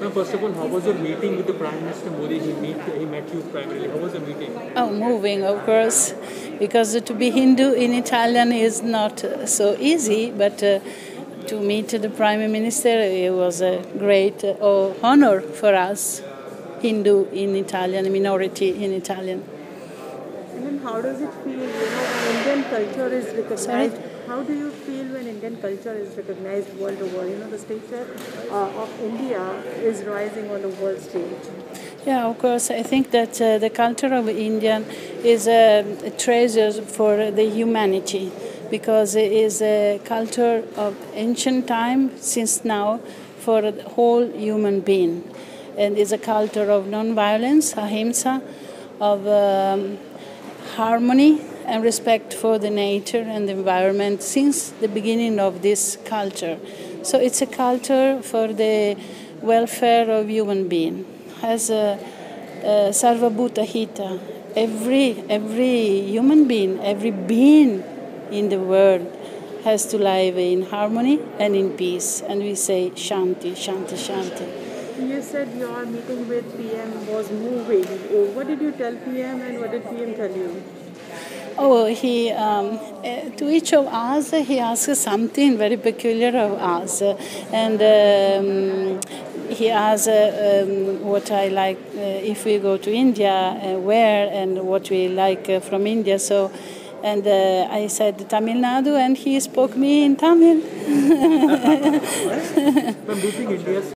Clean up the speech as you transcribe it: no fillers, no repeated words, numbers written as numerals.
Now, first of all, how was your meeting with the Prime Minister Modi? He met you primarily. How was the meeting? Oh, moving, of course, because to be Hindu in Italian is not so easy, but to meet the Prime Minister, it was a great honor for us, Hindu in Italian, minority in Italian. And then how does it feel, when Indian culture is recognized? Sorry? How do you feel when Indian culture is recognized world over? You know, the stature of India is rising on the world stage. Yeah, of course. I think that the culture of India is a treasure for the humanity, because it is a culture of ancient time since now for the whole human being. And it's a culture of non-violence, ahimsa, of harmony and respect for the nature and the environment since the beginning of this culture. So it's a culture for the welfare of human being. As Sarvabhuta Hita, every human being, every being in the world has to live in harmony and in peace. And we say shanti, shanti, shanti. You said your meeting with PM was moving. What did you tell PM and what did PM tell you? Oh, he to each of us, he asked something very peculiar of us. And he asked what I like if we go to India, where, and what we like from India. So, and I said Tamil Nadu, and he spoke me in Tamil.